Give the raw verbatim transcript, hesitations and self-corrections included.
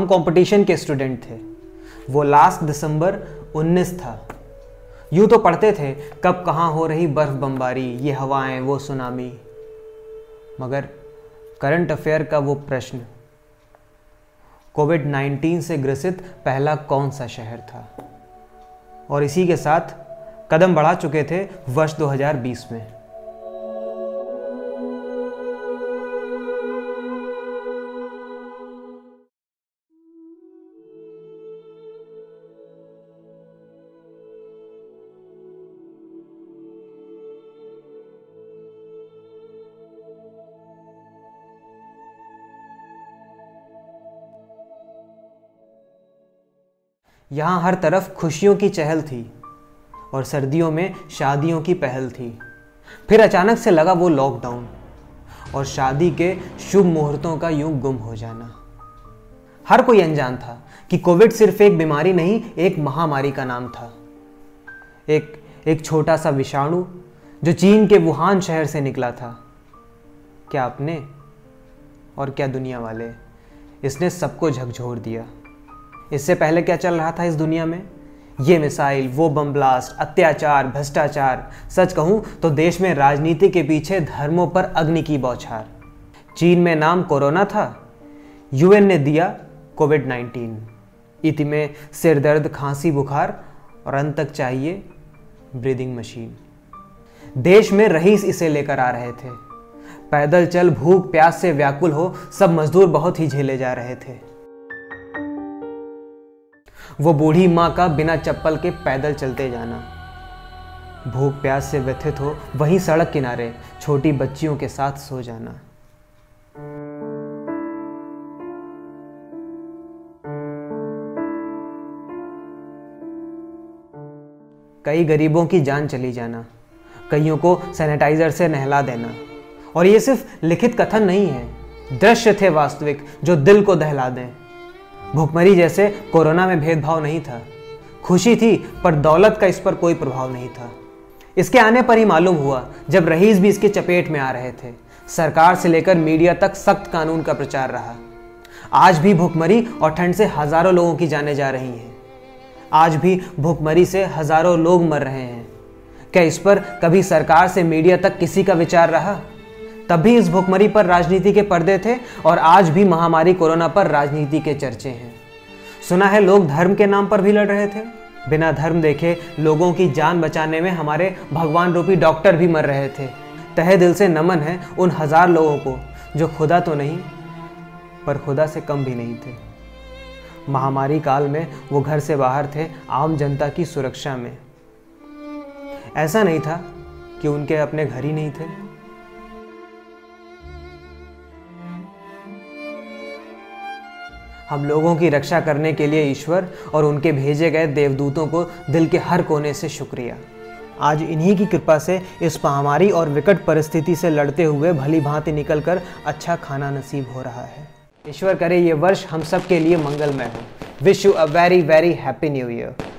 हम कंपटीशन के स्टूडेंट थे। वो लास्ट दिसंबर उन्नीस था। यूँ तो पढ़ते थे कब कहाँ हो रही बर्फ़ बमबारी, ये हवाएं, वो सुनामी, मगर करंट अफेयर का वो प्रश्न, कोविड नाइन्टीन से ग्रसित पहला कौन सा शहर था। और इसी के साथ कदम बढ़ा चुके थे वर्ष दो हज़ार बीस में। यहाँ हर तरफ खुशियों की चहल थी और सर्दियों में शादियों की पहल थी। फिर अचानक से लगा वो लॉकडाउन और शादी के शुभ मुहूर्तों का यूं गुम हो जाना। हर कोई अनजान था कि कोविड सिर्फ एक बीमारी नहीं, एक महामारी का नाम था। एक एक छोटा सा विषाणु जो चीन के वुहान शहर से निकला था। क्या आपने और क्या दुनिया वाले, इसने सबको झकझोर दिया। इससे पहले क्या चल रहा था इस दुनिया में, ये मिसाइल, वो बम ब्लास्ट, अत्याचार, भ्रष्टाचार, सच कहूँ तो देश में राजनीति के पीछे धर्मों पर अग्नि की बौछार। चीन में नाम कोरोना था, यूएन ने दिया कोविड नाइन्टीन। इति में सिरदर्द, खांसी, बुखार और अंत तक चाहिए ब्रीदिंग मशीन। देश में रईस इसे लेकर आ रहे थे। पैदल चल, भूख प्यास से व्याकुल हो सब मजदूर बहुत ही झेले जा रहे थे। वो बूढ़ी माँ का बिना चप्पल के पैदल चलते जाना, भूख प्यास से व्यथित हो वहीं सड़क किनारे छोटी बच्चियों के साथ सो जाना। कई गरीबों की जान चली जाना, कईयों को सैनिटाइजर से नहला देना। और ये सिर्फ लिखित कथन नहीं है, दृश्य थे वास्तविक जो दिल को दहला दें। भुखमरी जैसे कोरोना में भेदभाव नहीं था। खुशी थी पर दौलत का इस पर कोई प्रभाव नहीं था। इसके आने पर ही मालूम हुआ जब रईस भी इसके चपेट में आ रहे थे। सरकार से लेकर मीडिया तक सख्त कानून का प्रचार रहा। आज भी भुखमरी और ठंड से हज़ारों लोगों की जाने जा रही हैं। आज भी भुखमरी से हज़ारों लोग मर रहे हैं। क्या इस पर कभी सरकार से मीडिया तक किसी का विचार रहा? तब भी इस भुखमरी पर राजनीति के पर्दे थे और आज भी महामारी कोरोना पर राजनीति के चर्चे हैं। सुना है लोग धर्म के नाम पर भी लड़ रहे थे। बिना धर्म देखे लोगों की जान बचाने में हमारे भगवान रूपी डॉक्टर भी मर रहे थे। तहे दिल से नमन है उन हजार लोगों को जो खुदा तो नहीं पर खुदा से कम भी नहीं थे। महामारी काल में वो घर से बाहर थे, आम जनता की सुरक्षा में। ऐसा नहीं था कि उनके अपने घर ही नहीं थे। हम लोगों की रक्षा करने के लिए ईश्वर और उनके भेजे गए देवदूतों को दिल के हर कोने से शुक्रिया। आज इन्हीं की कृपा से इस महामारी और विकट परिस्थिति से लड़ते हुए भली भांति निकल कर अच्छा खाना नसीब हो रहा है। ईश्वर करे ये वर्ष हम सब के लिए मंगलमय हो। Wish you a very very happy new year.